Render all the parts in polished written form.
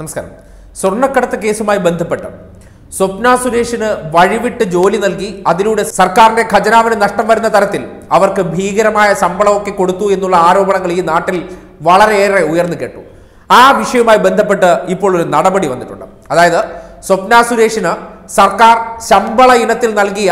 നമസ്കാരം. സ്വർണ്ണക്കടത്ത് കേസുമായി ബന്ധപ്പെട്ട് സ്വപ്ന സുരേഷിന് വഴിവിട്ട് ജോലി നൽകി അതിലൂടെ സർക്കാരിന്റെ ഖജനാവിന് നഷ്ടം വരുന്ന തരത്തിൽ അവർക്ക് ഭീകരമായ ശമ്പളമൊക്കെ കൊടുത്തു എന്നുള്ള ആരോപണങ്ങൾ ഈ നാട്ടിൽ വളരെയേറെ ഉയർന്നു കേട്ടു. ആ വിഷയവുമായി ബന്ധപ്പെട്ട് ഇപ്പോൾ ഒരു നടപടി വന്നിട്ടുണ്ട്. അതായത് സ്വപ്ന സുരേഷിന് സർക്കാർ ശമ്പള ഇനത്തിൽ നൽകിയ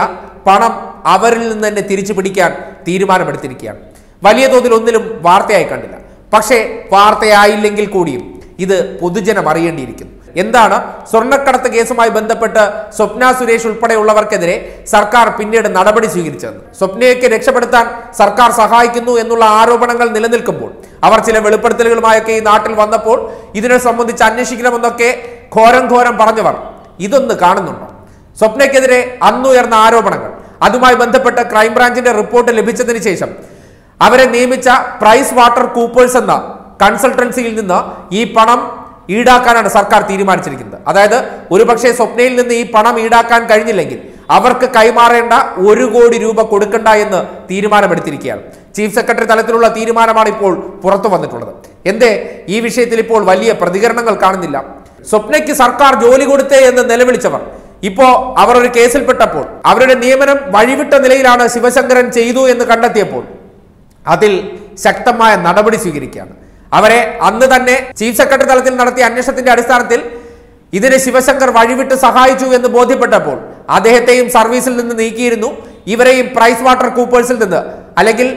പണം അവരിൽ നിന്ന് തന്നെ തിരിച്ചു പിടിക്കാൻ തീരുമാനമെടുത്തിരിക്കുകയാണ്. വലിയ തോതിൽ ഒന്നിലും വാർത്തയായി കണ്ടില്ല. പക്ഷേ വാർത്തയായില്ലെങ്കിൽ കൂടിയും ഇത് പൊതുജനം അറിയേണ്ടിയിരിക്കുന്നു. എന്താണ് സ്വർണ്ണക്കടത്ത് കേസുമായി ബന്ധപ്പെട്ട് സ്വപ്ന സുരേഷ് ഉൾപ്പെടെയുള്ളവർക്കെതിരെ സർക്കാർ പിന്നീട് നടപടി സ്വീകരിച്ചത്? സ്വപ്നയൊക്കെ രക്ഷപ്പെടുത്താൻ സർക്കാർ സഹായിക്കുന്നു എന്നുള്ള ആരോപണങ്ങൾ നിലനിൽക്കുമ്പോൾ അവർ ചില വെളിപ്പെടുത്തലുകളുമായൊക്കെ ഈ നാട്ടിൽ വന്നപ്പോൾ ഇതിനെ സംബന്ധിച്ച് അന്വേഷിക്കണമെന്നൊക്കെ ഘോരം പറഞ്ഞവർ ഇതൊന്ന് കാണുന്നുണ്ടോ? സ്വപ്നയ്ക്കെതിരെ അന്നുയർന്ന ആരോപണങ്ങൾ, അതുമായി ബന്ധപ്പെട്ട് ക്രൈംബ്രാഞ്ചിന്റെ റിപ്പോർട്ട് ലഭിച്ചതിന് ശേഷം അവരെ നിയമിച്ച പ്രൈസ് വാട്ടർ കൂപ്പേഴ്സ് എന്ന കൺസൾട്ടൻസിയിൽ നിന്ന് ഈ പണം ഈടാക്കാനാണ് സർക്കാർ തീരുമാനിച്ചിരിക്കുന്നത്. അതായത് ഒരുപക്ഷെ സ്വപ്നയിൽ നിന്ന് ഈ പണം ഈടാക്കാൻ കഴിഞ്ഞില്ലെങ്കിൽ അവർക്ക് കൈമാറേണ്ട 1 കോടി രൂപ കൊടുക്കണ്ട എന്ന് തീരുമാനമെടുത്തിരിക്കുകയാണ്. ചീഫ് സെക്രട്ടറി തലത്തിലുള്ള തീരുമാനമാണ് ഇപ്പോൾ പുറത്തു വന്നിട്ടുള്ളത്. എന്തേ ഈ വിഷയത്തിൽ ഇപ്പോൾ വലിയ പ്രതികരണങ്ങൾ കാണുന്നില്ല? സ്വപ്നയ്ക്ക് സർക്കാർ ജോലി കൊടുത്തേ എന്ന് നിലവിളിച്ചവർ ഇപ്പോൾ അവർ ഒരു കേസിൽപ്പെട്ടപ്പോൾ അവരുടെ നിയമനം വഴിവിട്ട നിലയിലാണ് ശിവശങ്കരൻ ചെയ്തു എന്ന് കണ്ടെത്തിയപ്പോൾ അതിൽ ശക്തമായ നടപടി സ്വീകരിക്കുകയാണ്. അവരെ അന്ന് തന്നെ ചീഫ് സെക്രട്ടറി തലത്തിൽ നടത്തിയ അന്വേഷണത്തിന്റെ അടിസ്ഥാനത്തിൽ ഇതിനെ ശിവശങ്കർ വഴിവിട്ട് സഹായിച്ചു എന്ന് ബോധ്യപ്പെട്ടപ്പോൾ അദ്ദേഹത്തെയും സർവീസിൽ നിന്ന് നീക്കിയിരുന്നു. ഇവരെയും പ്രൈസ് വാട്ടർ കൂപ്പേഴ്സിൽ നിന്ന് അല്ലെങ്കിൽ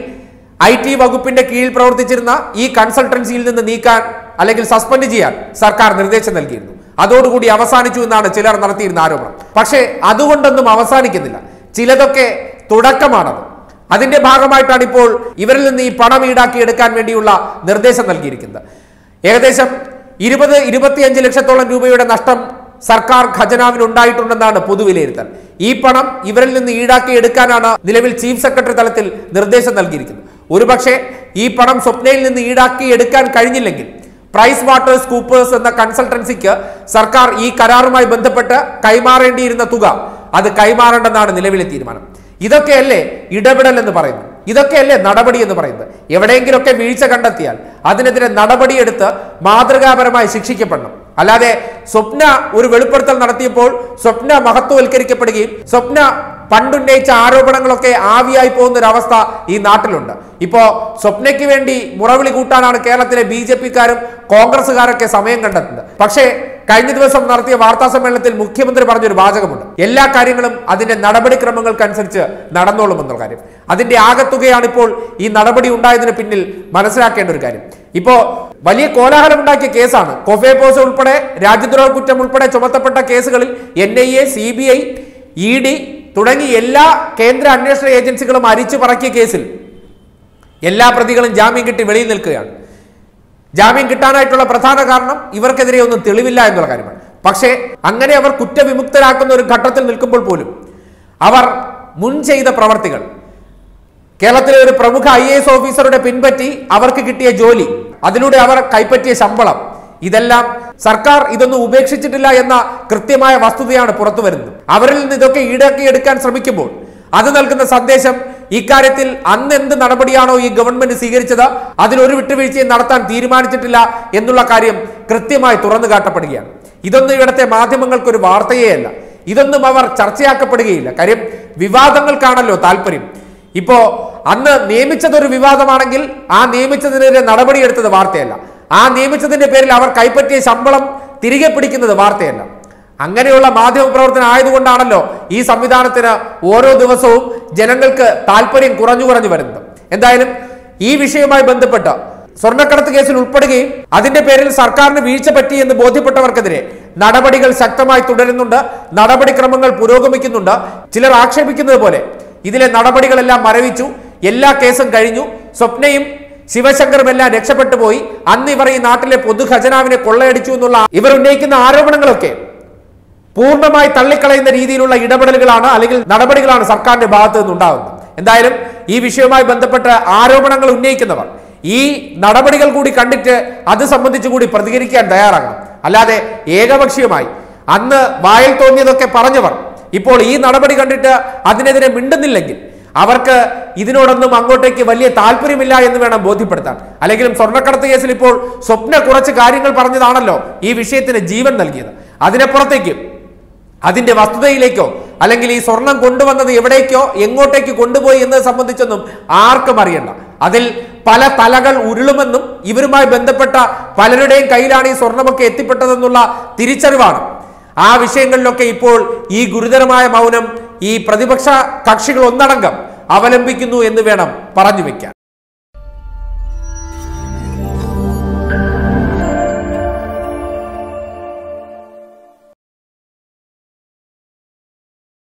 IT വകുപ്പിന്റെ കീഴിൽ പ്രവർത്തിച്ചിരുന്ന ഈ കൺസൾട്ടൻസിയിൽ നിന്ന് നീക്കാൻ അല്ലെങ്കിൽ സസ്പെൻഡ് ചെയ്യാൻ സർക്കാർ നിർദ്ദേശം നൽകിയിരുന്നു. അതോടുകൂടി അവസാനിച്ചു എന്നാണ് ചിലർ നടത്തിയിരുന്ന ആരോപണം. പക്ഷേ അതുകൊണ്ടൊന്നും അവസാനിക്കുന്നില്ല. ചിലതൊക്കെ തുടക്കമാണത്. അതിന്റെ ഭാഗമായിട്ടാണ് ഇപ്പോൾ ഇവരിൽ നിന്ന് ഈ പണം ഈടാക്കിയെടുക്കാൻ വേണ്ടിയുള്ള നിർദ്ദേശം നൽകിയിരിക്കുന്നത്. ഏകദേശം 20-25 ലക്ഷത്തോളം രൂപയുടെ നഷ്ടം സർക്കാർ ഖജനാവിനുണ്ടായിട്ടുണ്ടെന്നാണ് പൊതുവിലയിരുത്തൽ. ഈ പണം ഇവരിൽ നിന്ന് ഈടാക്കിയെടുക്കാനാണ് നിലവിൽ ചീഫ് സെക്രട്ടറി തലത്തിൽ നിർദ്ദേശം നൽകിയിരിക്കുന്നത്. ഒരുപക്ഷെ ഈ പണം സ്വപ്നയിൽ നിന്ന് ഈടാക്കിയെടുക്കാൻ കഴിഞ്ഞില്ലെങ്കിൽ പ്രൈസ് വാട്ടേഴ്സ് കൂപ്പേഴ്സ് എന്ന കൺസൾട്ടൻസിക്ക് സർക്കാർ ഈ കരാറുമായി ബന്ധപ്പെട്ട് കൈമാറേണ്ടിയിരുന്ന തുക അത് കൈമാറേണ്ടെന്നാണ് നിലവിലെ തീരുമാനം. ഇതൊക്കെയല്ലേ ഇടപെടൽ എന്ന് പറയുന്നത്? ഇതൊക്കെയല്ലേ നടപടി എന്ന് പറയുന്നത്? എവിടെയെങ്കിലുമൊക്കെ വീഴ്ച കണ്ടെത്തിയാൽ അതിനെതിരെ നടപടിയെടുത്ത് മാതൃകാപരമായി ശിക്ഷിക്കപ്പെടണം. അല്ലാതെ സ്വപ്ന ഒരു വെളിപ്പെടുത്തൽ നടത്തിയപ്പോൾ സ്വപ്ന മഹത്വവൽക്കരിക്കപ്പെടുകയും സ്വപ്ന പണ്ടുന്നയിച്ച ആരോപണങ്ങളൊക്കെ ആവിയായി പോകുന്ന ഒരു അവസ്ഥ ഈ നാട്ടിലുണ്ട്. ഇപ്പോൾ സ്വപ്നയ്ക്ക് വേണ്ടി മുറവിളി കൂട്ടാനാണ് കേരളത്തിലെ BJPക്കാരും കോൺഗ്രസുകാരൊക്കെ സമയം കണ്ടെത്തുന്നത്. പക്ഷേ കഴിഞ്ഞ ദിവസം നടത്തിയ വാർത്താ സമ്മേളനത്തിൽ മുഖ്യമന്ത്രി പറഞ്ഞൊരു വാചകമുണ്ട്. എല്ലാ കാര്യങ്ങളും അതിന്റെ നടപടിക്രമങ്ങൾക്കനുസരിച്ച് നടന്നോളുമെന്നുള്ള കാര്യം. അതിന്റെ ആകത്തുകയാണ് ഇപ്പോൾ ഈ നടപടി ഉണ്ടായതിന് പിന്നിൽ മനസ്സിലാക്കേണ്ട ഒരു കാര്യം. ഇപ്പോ വലിയ കോലാഹലമുണ്ടാക്കിയ കേസാണ്. കൊഫേ പോസ് ഉൾപ്പെടെ രാജ്യദ്രോഹ കുറ്റം ഉൾപ്പെടെ ചുമത്തപ്പെട്ട കേസുകളിൽ NIA, CBI, ED തുടങ്ങി എല്ലാ കേന്ദ്ര അന്വേഷണ ഏജൻസികളും അരിച്ചു പറക്കിയ കേസിൽ എല്ലാ പ്രതികളും ജാമ്യം കിട്ടി വെളിയിൽ നിൽക്കുകയാണ്. ജാമ്യം കിട്ടാനായിട്ടുള്ള പ്രധാന കാരണം ഇവർക്കെതിരെ ഒന്നും തെളിവില്ല എന്നുള്ള കാര്യമാണ്. പക്ഷേ അങ്ങനെ അവർ കുറ്റവിമുക്തരാക്കുന്ന ഒരു ഘട്ടത്തിൽ നിൽക്കുമ്പോൾ പോലും അവർ മുൻ ചെയ്ത പ്രവർത്തികൾ, കേരളത്തിലെ ഒരു പ്രമുഖ IAS ഓഫീസറുടെ പിൻപറ്റി അവർക്ക് കിട്ടിയ ജോലി, അതിലൂടെ അവർ കൈപ്പറ്റിയ ശമ്പളം, ഇതെല്ലാം സർക്കാർ ഇതൊന്നും ഉപേക്ഷിച്ചിട്ടില്ല എന്ന കൃത്യമായ വസ്തുതയാണ് പുറത്തു വരുന്നത്. അവരിൽ നിന്ന് ഇതൊക്കെ ഈടാക്കിയെടുക്കാൻ ശ്രമിക്കുമ്പോൾ അത് നൽകുന്ന സന്ദേശം ഇക്കാര്യത്തിൽ അന്ന് എന്ത് നടപടിയാണോ ഈ ഗവൺമെന്റ് സ്വീകരിച്ചത് അതിലൊരു വിട്ടുവീഴ്ചയും നടത്താൻ തീരുമാനിച്ചിട്ടില്ല എന്നുള്ള കാര്യം കൃത്യമായി തുറന്നു കാട്ടപ്പെടുകയാണ്. ഇതൊന്നും ഇവിടുത്തെ മാധ്യമങ്ങൾക്കൊരു വാർത്തയേ അല്ല. ഇതൊന്നും അവർ ചർച്ചയാക്കപ്പെടുകയില്ല. കാര്യം വിവാദങ്ങൾക്കാണല്ലോ താല്പര്യം. ഇപ്പോ അന്ന് നിയമിച്ചതൊരു വിവാദമാണെങ്കിൽ ആ നിയമിച്ചതിനെതിരെ നടപടിയെടുത്തത് വാർത്തയല്ല. ആ നിയമിച്ചതിന്റെ പേരിൽ അവർ കൈപ്പറ്റിയ ശമ്പളം തിരികെ പിടിക്കുന്നത് വാർത്തയല്ല. അങ്ങനെയുള്ള മാധ്യമപ്രവർത്തനം ആയതുകൊണ്ടാണല്ലോ ഈ സംവിധാനത്തിന് ഓരോ ദിവസവും ജനങ്ങൾക്ക് താല്പര്യം കുറഞ്ഞു വരുന്നത്. എന്തായാലും ഈ വിഷയവുമായി ബന്ധപ്പെട്ട് സ്വർണ്ണക്കടത്ത് കേസിൽ ഉൾപ്പെടുകയും അതിന്റെ പേരിൽ സർക്കാരിന് വീഴ്ച പറ്റി എന്ന് ബോധ്യപ്പെട്ടവർക്കെതിരെ നടപടികൾ ശക്തമായി തുടരുന്നുണ്ട്. നടപടിക്രമങ്ങൾ പുരോഗമിക്കുന്നുണ്ട്. ചിലർ ആക്ഷേപിക്കുന്നത് പോലെ ഇതിലെ നടപടികളെല്ലാം മരവിച്ചു, എല്ലാ കേസും കഴിഞ്ഞു, സ്വപ്നയും ശിവശങ്കറുമെല്ലാം രക്ഷപ്പെട്ടു പോയി, അന്ന് ഇവർ ഈ നാട്ടിലെ പൊതുഖജനാവിനെ കൊള്ളയടിച്ചു എന്നുള്ള ഇവർ ഉന്നയിക്കുന്ന ആരോപണങ്ങളൊക്കെ പൂർണ്ണമായി തള്ളിക്കളയുന്ന രീതിയിലുള്ള ഇടപെടലുകളാണ് അല്ലെങ്കിൽ നടപടികളാണ് സർക്കാരിന്റെ ഭാഗത്ത് നിന്നുണ്ടാകുന്നത്. എന്തായാലും ഈ വിഷയവുമായി ബന്ധപ്പെട്ട് ആരോപണങ്ങൾ ഉന്നയിക്കുന്നവർ ഈ നടപടികൾ കൂടി കണ്ടിട്ട് അത് സംബന്ധിച്ചു കൂടി പ്രതികരിക്കാൻ തയ്യാറാകണം. അല്ലാതെ ഏകപക്ഷീയമായി അന്ന് വായിൽ തോന്നിയതൊക്കെ പറഞ്ഞവർ ഇപ്പോൾ ഈ നടപടി കണ്ടിട്ട് അതിനെതിരെ മിണ്ടുന്നില്ലെങ്കിൽ അവർക്ക് ഇതിനോടൊന്നും അങ്ങോട്ടേക്ക് വലിയ താല്പര്യമില്ല എന്ന് വേണം ബോധ്യപ്പെടുത്താൻ. അല്ലെങ്കിലും സ്വർണ്ണക്കടത്ത് കേസിൽ ഇപ്പോൾ സ്വപ്ന കുറച്ച് കാര്യങ്ങൾ പറഞ്ഞതാണല്ലോ ഈ വിഷയത്തിന് ജീവൻ നൽകിയത്. അതിനപ്പുറത്തേക്ക് അതിന്റെ വസ്തുതയിലേക്കോ അല്ലെങ്കിൽ ഈ സ്വർണം കൊണ്ടുവന്നത് എവിടേക്കോ എങ്ങോട്ടേക്ക് കൊണ്ടുപോയി എന്നത് സംബന്ധിച്ചൊന്നും ആർക്കും അറിയണ്ട. അതിൽ പല തലകൾ ഉരുളുമെന്നും ഇവരുമായി ബന്ധപ്പെട്ട പലരുടെയും കയ്യിലാണ് ഈ സ്വർണമൊക്കെ എത്തിപ്പെട്ടതെന്നുള്ള തിരിച്ചറിവാണ്. ആ വിഷയങ്ങളിലൊക്കെ ഇപ്പോൾ ഈ ഗുരുതരമായ മൗനം ഈ പ്രതിപക്ഷ കക്ഷികൾ ഒന്നടങ്കം അവലംബിക്കുന്നു എന്ന് വേണം പറഞ്ഞു വെക്കാൻ.